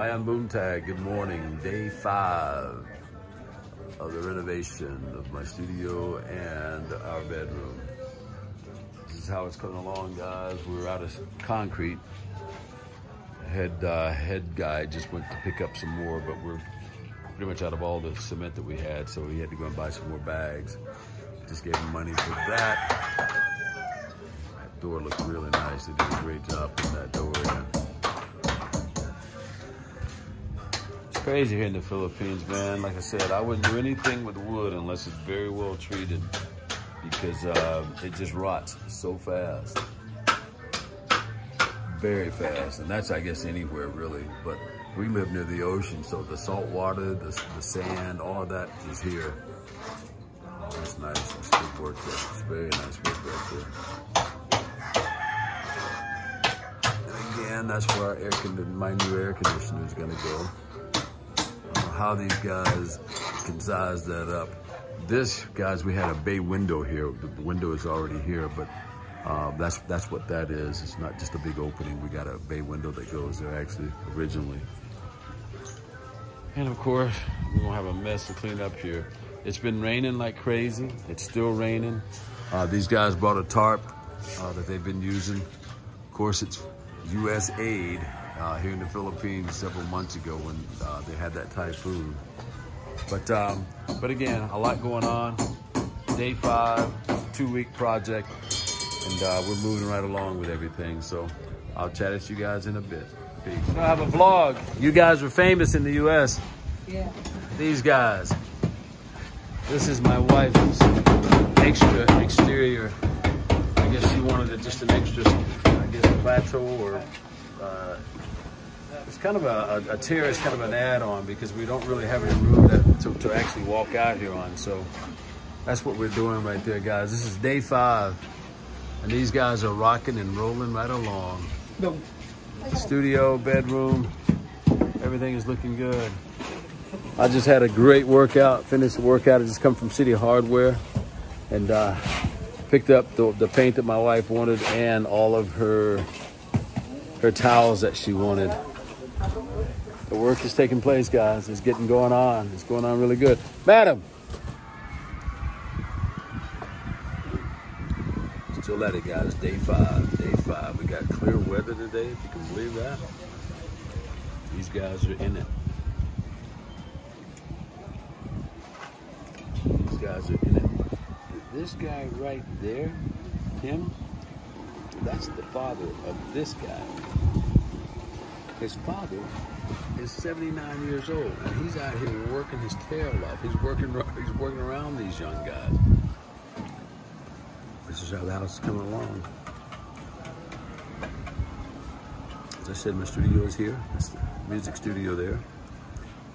I am Boontag. Good morning. Day 5 of the renovation of my studio and our bedroom. This is how it's coming along, guys. We're out of concrete. Head guy just went to pick up some more, but we're pretty much out of all the cement that we had, so he had to go and buy some more bags. Just gave him money for that. That door looks really nice. They did a great job putting that door in. Crazy here in the Philippines, man. Like I said, I wouldn't do anything with wood unless it's very well treated, because it just rots so fast, very fast. And that's, I guess, anywhere really, but we live near the ocean, so the salt water, the sand, all of that is here. Oh, that's nice. That's good work there. It's very nice work right there. And again, that's where our my new air conditioner is going to go. How these guys can size that up. This, guys, we had a bay window here. The window is already here, but that's what that is. It's not just a big opening. We got a bay window that goes there actually originally. And of course, we're gonna have a mess to clean up here. It's been raining like crazy. It's still raining. These guys brought a tarp that they've been using. Of course, it's USAID. Here in the Philippines several months ago when they had that typhoon. But again, a lot going on. Day 5, 2-week project, and we're moving right along with everything. So I'll chat at you guys in a bit. Peace. I have a vlog. You guys are famous in the U.S. Yeah. These guys. This is my wife's extra exterior. I guess she wanted it just an extra, I guess, plateau or... it's kind of a terrace, kind of an add-on, because we don't really have any room that, to actually walk out here on. So that's what we're doing right there, guys. This is day 5, and these guys are rocking and rolling right along. No. The studio, bedroom, everything is looking good. I just had a great workout, finished the workout. I just come from City Hardware and picked up the paint that my wife wanted and all of her towels that she wanted. The work is taking place, guys. It's getting going on. It's going on really good. Madam. Still at it, guys. Day 5. Day 5. We got clear weather today, if you can believe that. These guys are in it. These guys are in it. This guy right there, him, that's the father of this guy. His father is 79 years old, and he's out here working his tail off. He's working around these young guys. This is how the house is coming along. As I said, my studio is here. That's the music studio there.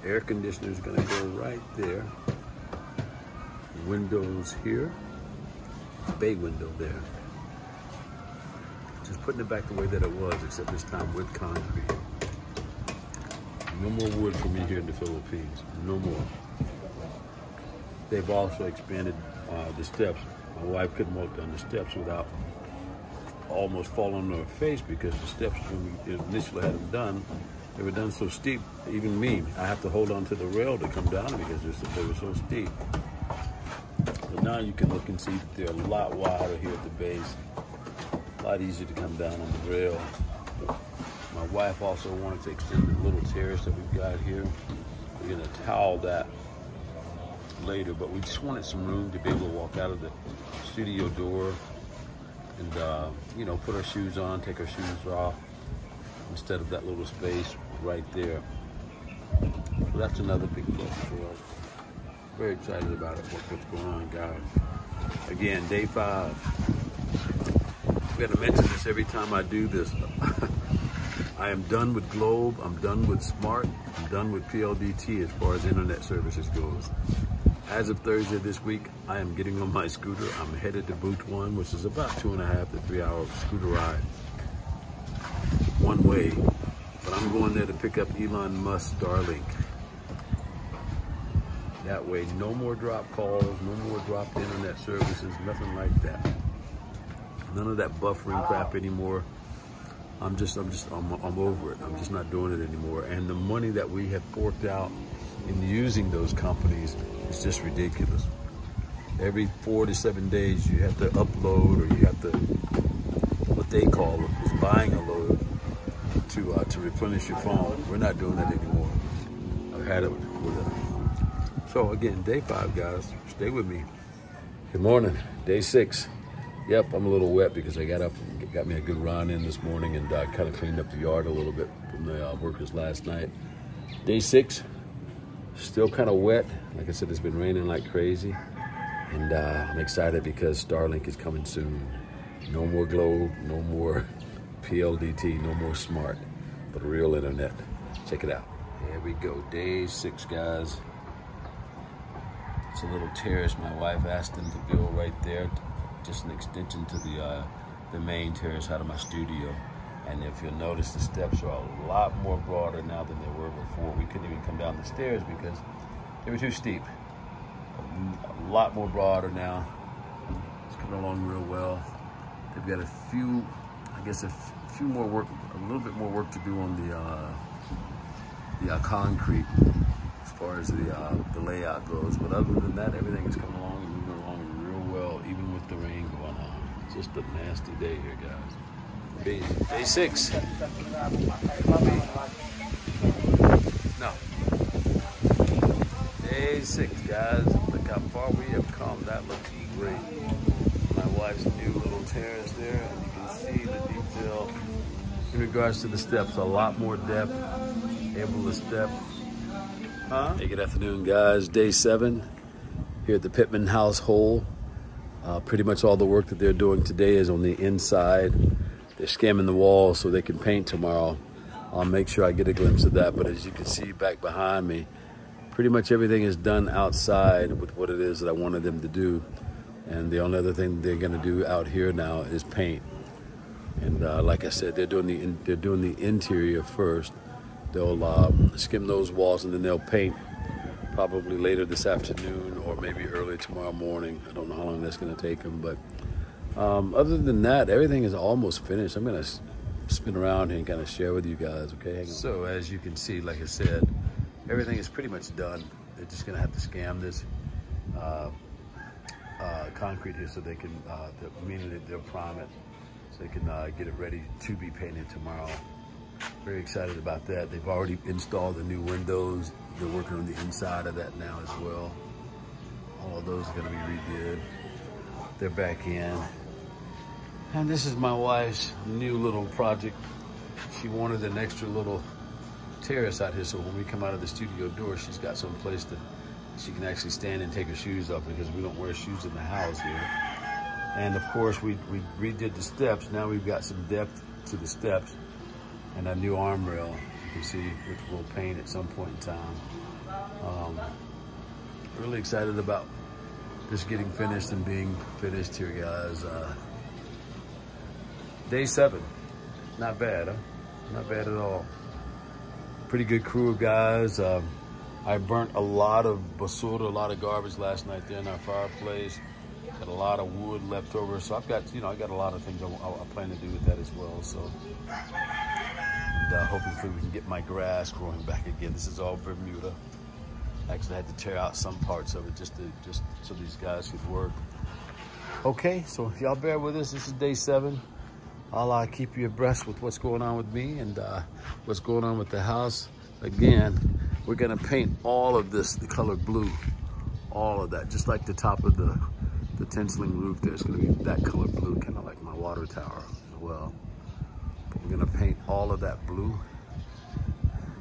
Air conditioner is going to go right there. Windows here. Bay window there. Just putting it back the way that it was, except this time with concrete. No more wood for me here in the Philippines. No more. They've also expanded the steps. My wife couldn't walk down the steps without almost falling on her face, because the steps, when we initially had them done, they were done so steep, even me, I have to hold on to the rail to come down because they were so steep. But now you can look and see that they're a lot wider here at the base. A lot easier to come down on the rail. My wife also wanted to extend the little terrace that we've got here. We're gonna towel that later, but we just wanted some room to be able to walk out of the studio door and you know, put our shoes on, take our shoes off, instead of that little space right there. So that's another big plus for us. Very excited about it, what's going on, guys. Again, day 5. I'm going to mention this every time I do this. I am done with Globe. I'm done with Smart. I'm done with PLDT as far as internet services goes. As of Thursday this week, I am getting on my scooter. I'm headed to Boot One, which is about 2.5 to 3 hour scooter ride. One way. But I'm going there to pick up Elon Musk's Starlink. That way, no more drop calls, no more dropped internet services, nothing like that. None of that buffering crap anymore. I'm over it. I'm just not doing it anymore. And the money that we had forked out in using those companies is just ridiculous. Every 4 to 7 days, you have to upload, or you have to, what they call it, is buying a load to replenish your phone. We're not doing that anymore. I've had it with us. So again, day 5, guys, stay with me. Good morning, day 6. Yep, I'm a little wet because I got up and got me a good run in this morning, and kind of cleaned up the yard a little bit from the workers last night. Day 6, still kind of wet. Like I said, it's been raining like crazy. And I'm excited because Starlink is coming soon. No more Globe, no more PLDT, no more Smart, but real internet. Check it out. Here we go, day 6, guys. It's a little terrace. My wife asked them to build right there. Just an extension to the main terrace out of my studio. And if you'll notice, the steps are a lot more broader now than they were before. We couldn't even come down the stairs because they were too steep. A lot more broader now. It's coming along real well. They've got a few, I guess a few more work, a little bit more work to do on the concrete as far as the layout goes. But other than that, everything is coming along and moving along real well, even with the rain going on. It's just a nasty day here, guys. Day 6. No. Day 6, guys. Look how far we have come. That looks great. My wife's new little terrace there, and you can see the detail in regards to the steps. A lot more depth. Able to step. Huh? Hey, good afternoon, guys. Day 7 here at the Pittman Household. Pretty much all the work that they're doing today is on the inside. They're scamming the walls so they can paint tomorrow. I'll make sure I get a glimpse of that. But as you can see back behind me, pretty much everything is done outside with what it is that I wanted them to do. And the only other thing they're gonna do out here now is paint. And like I said, they're doing the interior first. They'll skim those walls and then they'll paint probably later this afternoon or maybe early tomorrow morning. I don't know how long that's gonna take them, but other than that, everything is almost finished. I'm gonna spin around here and kind of share with you guys, okay? Hang on. So as you can see, like I said, everything is pretty much done. They're just gonna have to scam this concrete here so they can, meaning they'll prime it, so they can get it ready to be painted tomorrow. Very excited about that. They've already installed the new windows. They're working on the inside of that now as well. All of those are gonna be redid. They're back in. And this is my wife's new little project. She wanted an extra little terrace out here, so when we come out of the studio door, she's got some place that she can actually stand and take her shoes off, because we don't wear shoes in the house here. And of course, we redid the steps. Now we've got some depth to the steps and a new arm rail, you can see, which we'll paint at some point in time. Really excited about this getting finished and being finished here, guys. Day 7, not bad, huh? Not bad at all. Pretty good crew of guys. I burnt a lot of basura, a lot of garbage last night there in our fireplace. Got a lot of wood left over, so I've got, you know, I got a lot of things I plan to do with that as well. So, and, hopefully we can get my grass growing back again. This is all Bermuda. Actually, I had to tear out some parts of it just so these guys could work. Okay, so if y'all bear with us, this is day 7. I'll keep you abreast with what's going on with me and what's going on with the house. Again, we're gonna paint all of this, the color blue, all of that, just like the top of the tinseling roof there. It's gonna be that color blue, kind of like my water tower as well. But we're gonna paint all of that blue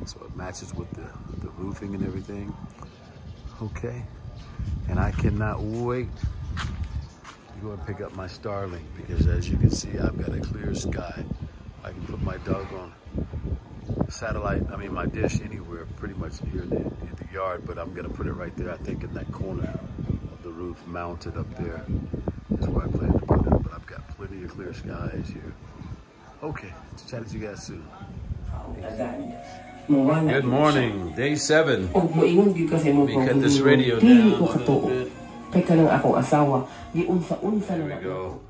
so it matches with the roofing and everything. Okay, and I cannot wait. Go and pick up my Starlink, because as you can see, I've got a clear sky. I can put my doggone my dish anywhere, pretty much here in the yard, but I'm gonna put it right there, I think, in that corner of the roof, mounted up there. That's where I plan to put it, but I've got plenty of clear skies here. Okay, let's chat to you guys soon. Good morning, day 7. We cut this radio down a little bit. There we go.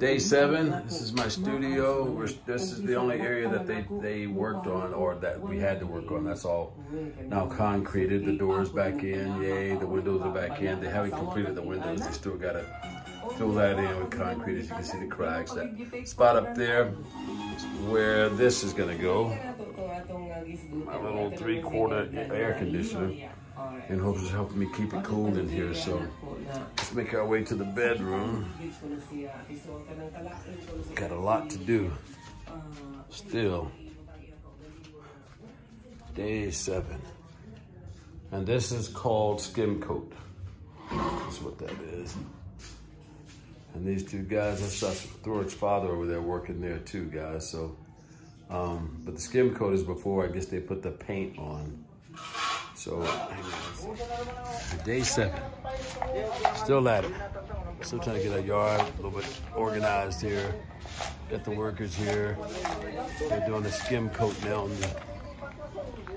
Day 7, this is my studio. This is the only area that they worked on, or that we had to work on. That's all now concreted. The doors back in, yay. The windows are back in. They haven't completed the windows. They still gotta fill that in with concrete. As you can see the cracks. That spot up there where this is gonna go. My little 3/4 air conditioner. In hopes of helping me keep it cool in here, so let's make our way to the bedroom. Got a lot to do still. Day 7, and this is called skim coat. That's what that is. And these two guys, I saw Thor's father over there working there too, guys. So, but the skim coat is before I guess they put the paint on. So, day 7, still at it. Still trying to get our yard a little bit organized here. Got the workers here. They're doing a skim coat now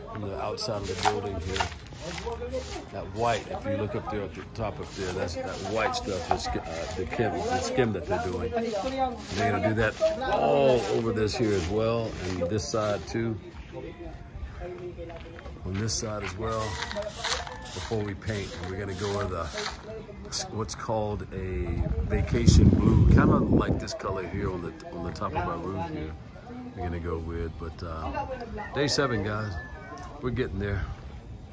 on the outside of the building here. That white, if you look up there at the top up there, that's that white stuff, the skim that they're doing. And they're gonna do that all over this here as well, and this side too. On this side as well, before we paint. We're gonna go with what's called a vacation blue, kind of like this color here on the top of my roof here. We're gonna go with, but day 7, guys, we're getting there.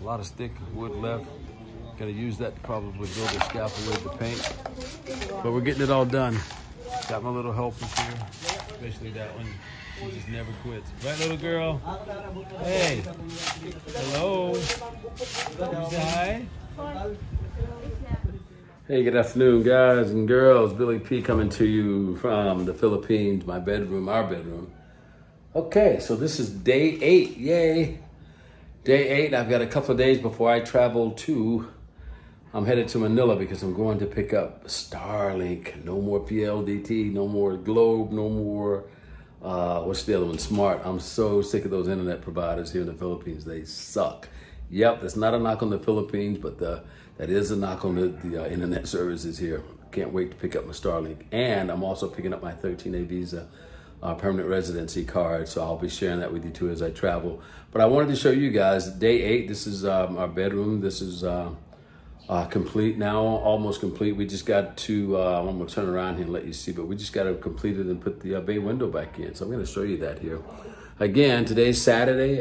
A lot of stick wood left. Gonna use that to probably build a scaffold to paint, but we're getting it all done. Got my little helpers here, especially that one. She just never quits. Right, little girl? Hey. Hello. Hi. Hey, good afternoon, guys and girls. Billy P coming to you from the Philippines, my bedroom, our bedroom. Okay, so this is day 8. Yay. Day 8. I've got a couple of days before I travel to. I'm headed to Manila because I'm going to pick up Starlink. No more PLDT, no more Globe, no more... what's the other one? Smart. I'm so sick of those internet providers here in the Philippines. They suck. Yep, that's not a knock on the Philippines, but that is a knock on the internet services here. Can't wait to pick up my Starlink. And I'm also picking up my 13A visa permanent residency card, so I'll be sharing that with you too as I travel. But I wanted to show you guys day 8. This is our bedroom. This is complete now, almost complete. We just got to, I'm gonna turn around here and let you see, but we just got to complete it and put the bay window back in. So I'm gonna show you that here. Again, today's Saturday,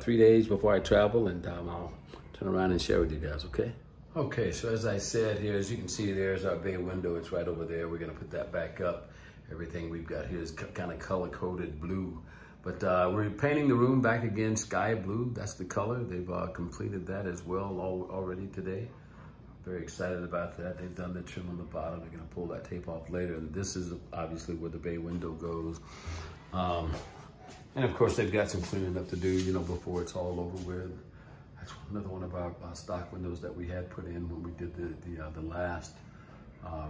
3 days before I travel, and I'll turn around and share with you guys, okay? Okay, so as I said here, as you can see, there's our bay window. It's right over there. We're gonna put that back up. Everything we've got here is kind of color-coded blue. But we're painting the room back again, sky blue. That's the color. They've completed that as well already today. Very excited about that. They've done the trim on the bottom. They're gonna pull that tape off later. And this is obviously where the bay window goes. And of course they've got some cleaning up to do, you know, before it's all over with. That's another one of our stock windows that we had put in when we did the last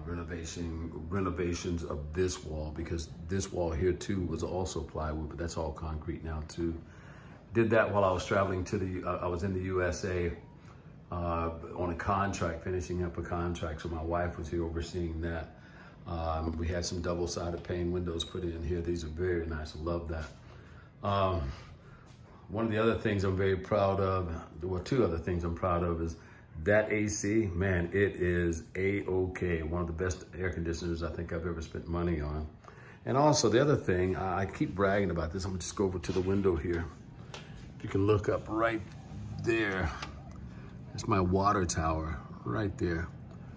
renovations of this wall, because this wall here too was also plywood, but that's all concrete now too. Did that while I was traveling to I was in the USA. On a contract, finishing up a contract. So my wife was here overseeing that. We had some double-sided pane windows put in here. These are very nice, I love that. One of the other things I'm very proud of, well, two other things I'm proud of is that AC, man, it is A-okay. One of the best air conditioners I think I've ever spent money on. And also the other thing, I keep bragging about this. I'm gonna just go over to the window here. You can look up right there. That's my water tower right there.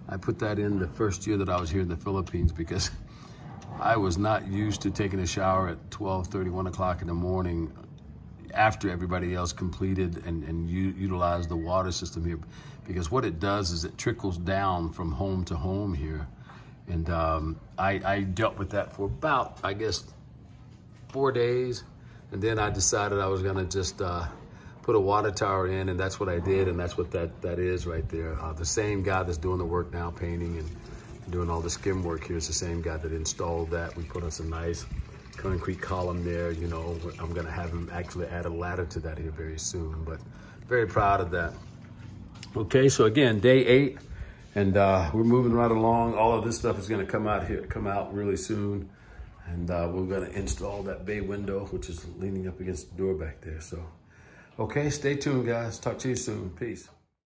I put that in the first year that I was here in the Philippines because I was not used to taking a shower at 12:30, 1 o'clock in the morning after everybody else completed and utilized the water system here. Because what it does is it trickles down from home to home here. And I dealt with that for about, I guess, 4 days. And then I decided I was gonna just, put a water tower in, and that's what I did, and that's what that is right there. The same guy that's doing the work now, painting and doing all the skim work here, is the same guy that installed that. We put us a nice concrete column there. You know, I'm gonna have him actually add a ladder to that here very soon, but very proud of that. Okay, so again, day 8, And we're moving right along. All of this stuff is going to come out really soon. And we're going to install that bay window, which is leaning up against the door back there. So, okay, stay tuned, guys. Talk to you soon. Peace.